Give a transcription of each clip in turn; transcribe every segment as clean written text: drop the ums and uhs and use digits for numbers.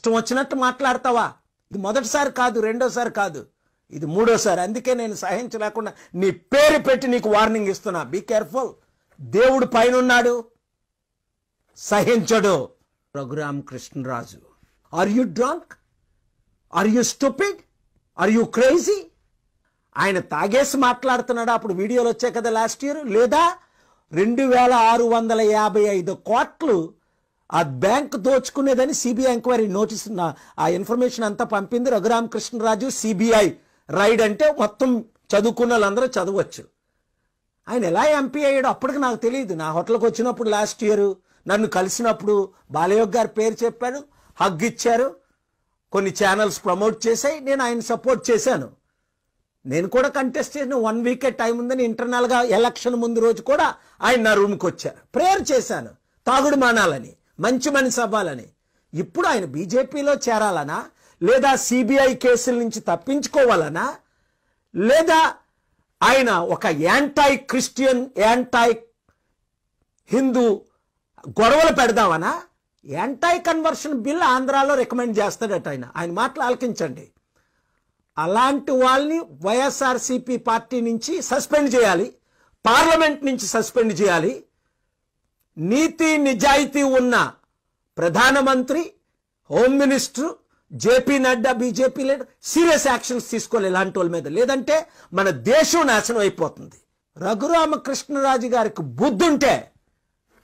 ఇష్టం వచ్చినట్టు మాట్లాడతావా? ఇది మొదటిసారి కాదు, రెండోసారి కాదు, ఇది మూడోసారి. అందుకే నేను సహించలేకుండా నీ పేరు పెట్టి నీకు వార్నింగ్ ఇస్తున్నా. Be careful. దేవుడు పైన ఉన్నాడు, సహించడు. Raghurama Krishnaraju, are you drunk? Are you stupid? Are you crazy? ఆయన తాగేసి మాట్లాడుతున్నాడా? అప్పుడు వీడియోలు వచ్చాయి కదా లాస్ట్ ఇయర్. లేదా 2655 కోట్లు ఆ బ్యాంక్ దోచుకునేదని సిబిఐ ఎంక్వైరీ నోటీస్, ఆ ఇన్ఫర్మేషన్ అంతా పంపింది రఘురామ కృష్ణరాజు. సిబిఐ రైడ్ అంటే మొత్తం చదువుకున్న వాళ్ళందరూ చదవచ్చు. ఆయన ఎలా ఎంపీ అయ్యాడో అప్పటికి నాకు తెలియదు. నా హోటల్కి వచ్చినప్పుడు లాస్ట్ ఇయర్ నన్ను కలిసినప్పుడు బాలయోగ్ గారి పేరు చెప్పాడు, హగ్ ఇచ్చారు, కొన్ని ఛానల్స్ ప్రమోట్ చేశాయి, నేను ఆయన సపోర్ట్ చేశాను. నేను కూడా కంటెస్ట్ చేసిన 1 వీకే టైం ఉందని ఇంటర్నల్గా ఎలక్షన్ ముందు రోజు కూడా ఆయన నా రూమ్కి వచ్చారు. ప్రేయర్ చేశాను, తాగుడు మానాలని, మంచి మనిషి అవ్వాలని. ఇప్పుడు ఆయన బీజేపీలో చేరాలనా, లేదా సిబిఐ కేసుల నుంచి తప్పించుకోవాలనా, లేదా ఆయన ఒక యాంటై క్రిస్టియన్ యాంటై హిందూ గొడవలు పెడదామనా? యాంటై కన్వర్షన్ బిల్ ఆంధ్రాలో రికమెండ్ చేస్తాడట ఆయన. ఆయన మాటలు ఆలకించండి. అలాంటి వాళ్ళని వైఎస్ఆర్సీపీ పార్టీ నుంచి సస్పెండ్ చేయాలి, పార్లమెంట్ నుంచి సస్పెండ్ చేయాలి. నీతి నిజాయితీ ఉన్న ప్రధానమంత్రి, home minister, JP Nadda, BJP leader serious actions తీసుకోవాలి ఇలాంటి వాళ్ళ మీద. లేదంటే మన దేశం నాశనం అయిపోతుంది. రఘురామ కృష్ణరాజు గారికి బుద్ధుంటే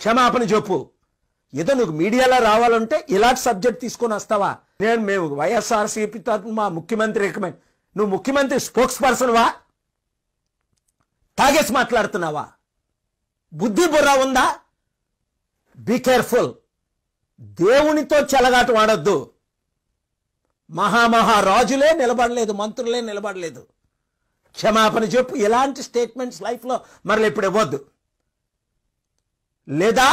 క్షమాపణ చెప్పు. ఏదో నువ్వు మీడియాలో రావాలంటే ఇలాంటి సబ్జెక్ట్ తీసుకొని వస్తావా? మేము వైఎస్ఆర్సీపీ తరఫున మా ముఖ్యమంత్రి రికమెండ్. నువ్వు ముఖ్యమంత్రి స్పోక్స్ పర్సన్వా? తాగేసి మాట్లాడుతున్నావా? బుద్ధి బుర్ర ఉందా? Be careful. దేవునితో చెలగాట వాడద్దు. మహామహారాజులే నిలబడలేదు, మంత్రులే నిలబడలేదు. క్షమాపణ చెప్పు. ఇలాంటి స్టేట్మెంట్స్ లైఫ్లో మరల ఇప్పుడు ఇవ్వద్దు. లేదా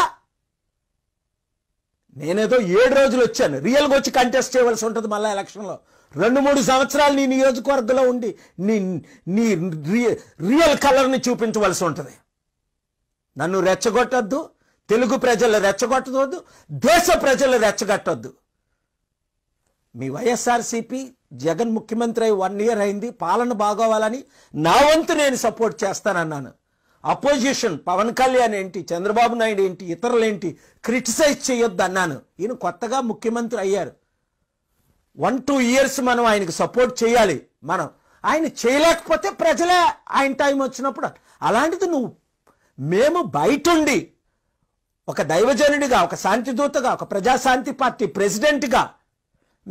నేనేదో 7 రోజులు వచ్చాను, రియల్గా వచ్చి కంటెస్ట్ చేయవలసి ఉంటుంది మళ్ళీ ఎలక్షన్లో. 2-3 సంవత్సరాలు నీ నియోజకవర్గంలో ఉండి నీ రియల్ కలర్ని చూపించవలసి ఉంటుంది. నన్ను రెచ్చగొట్టద్దు, తెలుగు ప్రజలు రెచ్చగొట్టద్దు, దేశ ప్రజలు రెచ్చగొట్టద్దు. మీ వైఎస్ఆర్సీపీ జగన్ ముఖ్యమంత్రి అయి 1 ఇయర్ అయింది. పాలన బాగోవాలని నా వంతు నేను సపోర్ట్ చేస్తానన్నాను. అపోజిషన్ పవన్ కళ్యాణ్ ఏంటి, చంద్రబాబు నాయుడు ఏంటి, ఇతరులేంటి క్రిటిసైజ్ చేయొద్దు అన్నాను. ఈయన కొత్తగా ముఖ్యమంత్రి అయ్యారు. 1-2 ఇయర్స్ మనం ఆయనకు సపోర్ట్ చేయాలి. మనం ఆయన చేయలేకపోతే ప్రజలే ఆయన టైం వచ్చినప్పుడు. అలాంటిది నువ్వు మేము బయటుండి ఒక దైవజనుడిగా, ఒక శాంతిదూతగా, ఒక ప్రజాశాంతి పార్టీ ప్రెసిడెంట్గా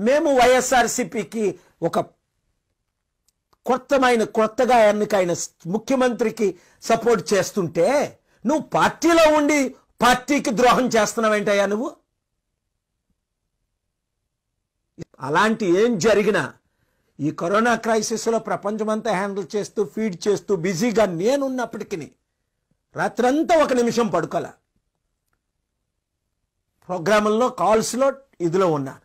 మేము వైఎస్ఆర్సీపీకి ఒక కొత్తగా ఎన్నికైన ముఖ్యమంత్రికి సపోర్ట్ చేస్తుంటే నువ్వు పార్టీలో ఉండి పార్టీకి ద్రోహం చేస్తున్నావేంటయ్యా నువ్వు? అలాంటి ఏం జరిగినా ఈ కరోనా క్రైసిస్లో ప్రపంచమంతా హ్యాండిల్ చేస్తూ ఫీడ్ చేస్తూ బిజీగా నేనున్నప్పటికీ రాత్రంతా 1 నిమిషం పడుకోలే. ప్రోగ్రాముల్లో, కాల్స్లో, ఇదిలో ఉన్నాను.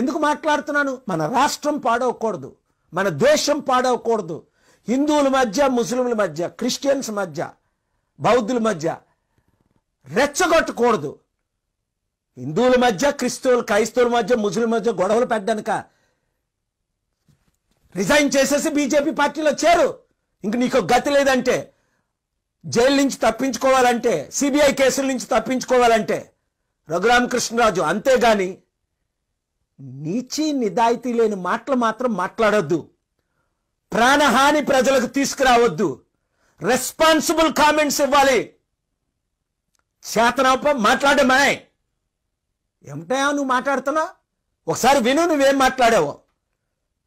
ఎందుకు మాట్లాడుతున్నాను? మన రాష్ట్రం పాడవకూడదు, మన దేశం పాడవకూడదు. హిందువుల మధ్య, ముస్లింల మధ్య, క్రిస్టియన్స్ మధ్య, బౌద్ధుల మధ్య రెచ్చగొట్టకూడదు. హిందువుల మధ్య, క్రిస్తువులు, క్రైస్తవుల మధ్య, ముస్లింల మధ్య గొడవలు పెట్టడానిక రిజైన్ చేసేసి బీజేపీ పార్టీలో చేరు. ఇంక నీకు గతి లేదంటే, జైలు నుంచి తప్పించుకోవాలంటే, సిబిఐ కేసుల నుంచి తప్పించుకోవాలంటే రఘురామ కృష్ణరాజు, అంతేగాని నీచి నిజాయితీ లేని మాటలు మాత్రం మాట్లాడొద్దు. ప్రాణహాని ప్రజలకు తీసుకురావద్దు. రెస్పాన్సిబుల్ కామెంట్స్ ఇవ్వాలి. చేతనప్ప మాట్లాడమాయ్. ఏమిటా నువ్వు మాట్లాడుతున్నావు? ఒకసారి విను నువ్వేం మాట్లాడావో.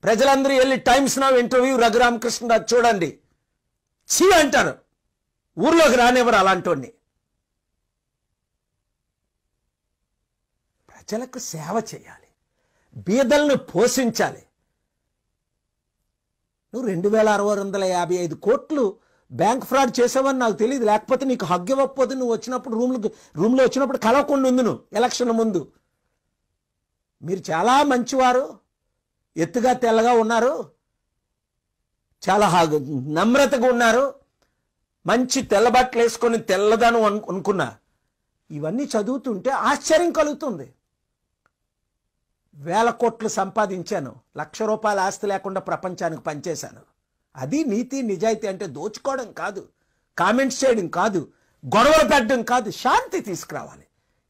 ప్రజలందరూ వెళ్ళి Times Now interview Raghurama Krishnaraju చూడండి. చీ అంటారు, ఊర్లోకి రానివ్వరు అలాంటి. ప్రజలకు సేవ చేయాలి, బీదలను పోషించాలి. నువ్వు 2655 కోట్లు బ్యాంక్ ఫ్రాడ్ చేసావని నాకు తెలియదు. లేకపోతే నీకు హగ్ ఇవ్వకపోతే నువ్వు వచ్చినప్పుడు రూమ్లో వచ్చినప్పుడు కలవకుండా ఉంది. నువ్వు ఎలక్షన్ ముందు మీరు చాలా మంచివారు, ఎత్తుగా తెల్లగా ఉన్నారు, చాలా నమ్రతగా ఉన్నారు, మంచి తెల్లబట్టలు వేసుకొని తెల్లదనం అనుకున్నా. ఇవన్నీ చదువుతుంటే ఆశ్చర్యం కలుగుతుంది. వేల కోట్లు సంపాదించాను, లక్ష రూపాయల ఆస్తి లేకుండా ప్రపంచానికి పంచేశాను. అది నీతి నిజాయితీ అంటే దోచుకోవడం కాదు, కామెంట్స్ చేయడం కాదు, గొడవలు పెట్టడం కాదు, శాంతి తీసుకురావాలి.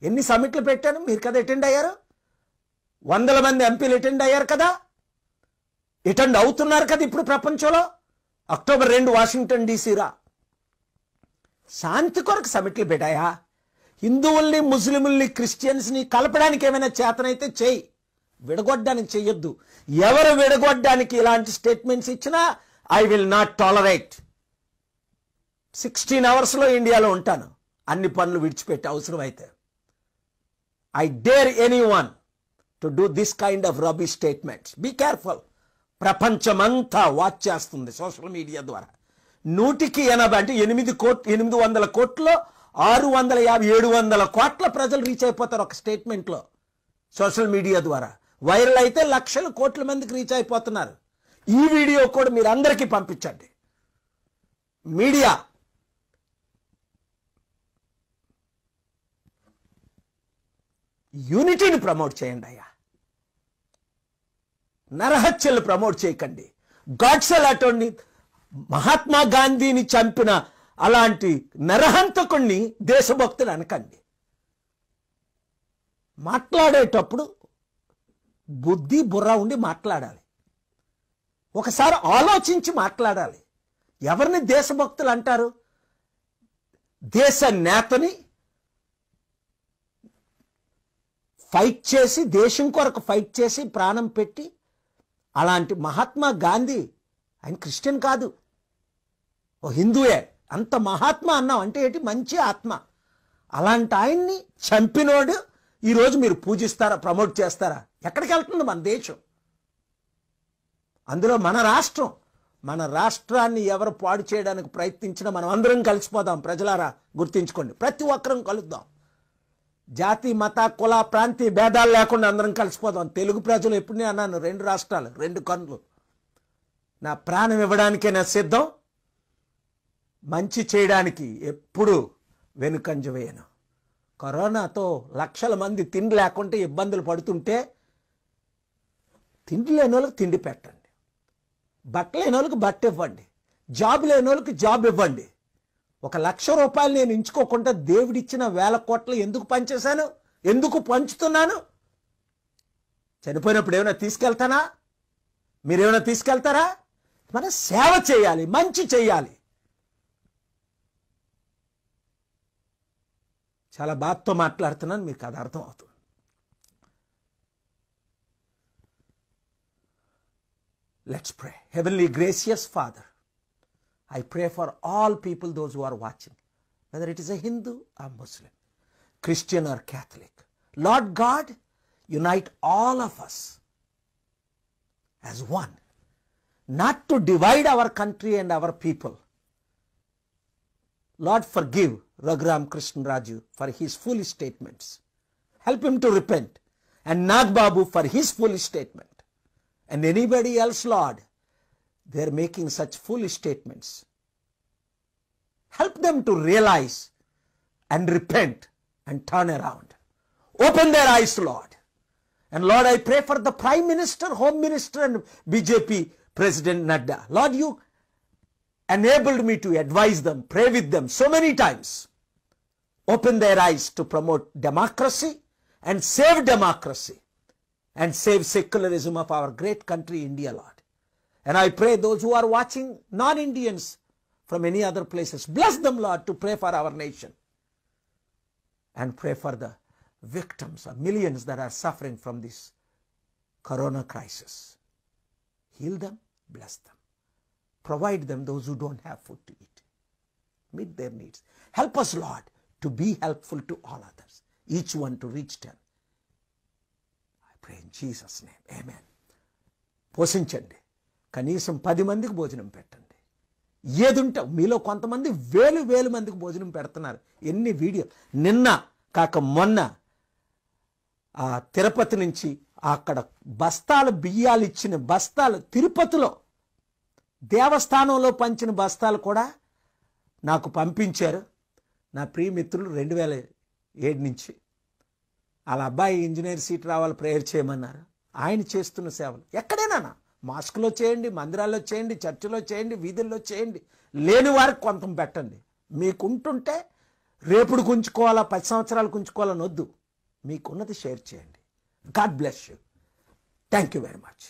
ఎన్ని సమిట్లు పెట్టాను మీరు కదా అటెండ్ అయ్యారు, వందల మంది ఎంపీలు అటెండ్ అయ్యారు కదా, అటెండ్ అవుతున్నారు కదా. ఇప్పుడు ప్రపంచంలో అక్టోబర్ 2 వాషింగ్టన్ డీసీరా. శాంతి కొరకు సమిట్లు పెట్టాయా? హిందువుల్ని ముస్లింల్ని క్రిస్టియన్స్ని కలపడానికి ఏమైనా చేతనైతే చేయి, విడగొట్టడానికి చేయొద్దు. ఎవరు విడగొట్టడానికి ఇలాంటి స్టేట్మెంట్స్ ఇచ్చినా ఐ విల్ నాట్ టాలరేట్. 16 అవర్స్లో ఇండియాలో ఉంటాను, అన్ని పనులు విడిచిపెట్టే అవసరం అయితే. I dare anyone to do this kind of rabi statements. Be careful. ప్రపంచమంతా వాచ్ చేస్తుంది సోషల్ మీడియా ద్వారా. 180 అంటే 800 కోట్లు 800 కోట్లు 657 కోట్ల ప్రజలు రీచ్ అయిపోతారు ఒక స్టేట్మెంట్లో. సోషల్ మీడియా ద్వారా వైరల్ అయితే లక్షల కోట్ల మందికి రీచ్ అయిపోతున్నారు. ఈ వీడియో కూడా మీరు అందరికీ పంపించండి. మీడియా యూనిటీని ప్రమోట్ చేయండి అయ్యా, నరహత్యలు ప్రమోట్ చేయకండి. గాడ్సెల్ అటోని, మహాత్మా గాంధీని చంపిన అలాంటి నరహంతకుణ్ణి దేశభక్తులు అనకండి. మాట్లాడేటప్పుడు బుద్ధి బుర్ర ఉండి మాట్లాడాలి, ఒకసారి ఆలోచించి మాట్లాడాలి. ఎవరిని దేశభక్తులు అంటారు? దేశ నేతని ఫైట్ చేసి, దేశం కొరకు ఫైట్ చేసి ప్రాణం పెట్టి, అలాంటి మహాత్మా గాంధీ, ఆయన క్రిస్టియన్ కాదు, ఓ హిందువే, అంత మహాత్మా అన్నాం అంటే ఏంటి? మంచి ఆత్మ. అలాంటి ఆయన్ని చంపినోడు ఈరోజు మీరు పూజిస్తారా, ప్రమోట్ చేస్తారా? ఎక్కడికి వెళ్తుంది మన దేశం? అందులో మన రాష్ట్రం, మన రాష్ట్రాన్ని ఎవరు పాడు చేయడానికి ప్రయత్నించినా మనం అందరం కలిసిపోదాం. ప్రజలారా గుర్తించుకోండి, ప్రతి ఒక్కరం కలుద్దాం. జాతి మత కుల ప్రాంతీయ భేదాలు లేకుండా అందరం కలిసిపోదాం. తెలుగు ప్రజలు ఎప్పుడు నేను అన్నాను, 2 రాష్ట్రాలు 2 కన్నులు, నా ప్రాణం ఇవ్వడానికే నా సిద్ధం, మంచి చేయడానికి ఎప్పుడు వెనుకంజ వేయను. కరోనాతో లక్షల మంది తిండి లేకుంటే ఇబ్బందులు పడుతుంటే, తిండి లేని వాళ్ళకి తిండి పెట్టండి, బట్ట లేని వాళ్ళకి బట్ట ఇవ్వండి, జాబ్ లేని వాళ్ళకి జాబ్ ఇవ్వండి. 1 లక్ష రూపాయలు నేను ఎంచుకోకుండా దేవుడిచ్చిన 1000 కోట్లు ఎందుకు పంచేశాను, ఎందుకు పంచుతున్నాను? చనిపోయినప్పుడు ఏమైనా తీసుకెళ్తానా? మీరేమైనా తీసుకెళ్తారా? మనం సేవ చేయాలి, మంచి చేయాలి. చాలా బాధతో మాట్లాడుతున్నాను, మీకు అది అర్థం అవుతుంది. Let's pray. Heavenly gracious father, I pray for all people, those who are watching, whether it is a Hindu or Muslim, Christian or Catholic. Lord God, unite all of us as one, not to divide our country and our people. Lord, forgive Raghu Rama Krishnam Raju for his foolish statements. Help him to repent, and Nag Babu for his foolish statement. And anybody else, Lord, they are making such foolish statements. Help them to realize and repent and turn around. Open their eyes, Lord. And Lord, I pray for the Prime Minister, Home Minister and BJP President Nadda. Lord, you enabled me to advise them, pray with them so many times. Open their eyes to promote democracy and save democracy and save secularism of our great country, India, Lord. And I pray those who are watching, non-Indians from any other places, bless them, Lord, to pray for our nation and pray for the victims of millions that are suffering from this corona crisis. Heal them, bless them. Provide them those who don't have food to eat. Meet their needs. Help us, Lord, to be helpful to all others, each one to reach 10. I pray in Jesus' name. Amen. పోషించండి, కనీసం 10 మందికి భోజనం పెట్టండి. ఏదుంటే మీలో కొంతమంది 1000 మందికి భోజనం పెడుతున్నారు. ఎన్ని వీడియో, నిన్న కాక మొన్న ఆ తిరుపతి నుంచి అక్కడ బస్తాల బియ్యాలు ఇచ్చిన బస్తాలు, తిరుపతిలో దేవస్థానంలో పంచిన బస్తాలు కూడా నాకు పంపించారు నా ప్రియమిత్రులు. 2007 నుంచి వాళ్ళ అబ్బాయి ఇంజనీర్ సీట్ రావాలి, ప్రేయర్ చేయమన్నారు. ఆయన చేస్తున్న సేవలు ఎక్కడైనా మాస్కులో చేయండి, మందిరాల్లో చేయండి, చర్చిలో చేయండి, వీధుల్లో చేయండి, లేని వారికి కొంతం పెట్టండి. మీకుంటుంటే రేపుడు గుంచుకోవాలా, 10 సంవత్సరాలు గుంచుకోవాలని వద్దు, మీకున్నది షేర్ చేయండి. God bless you. Thank you very much.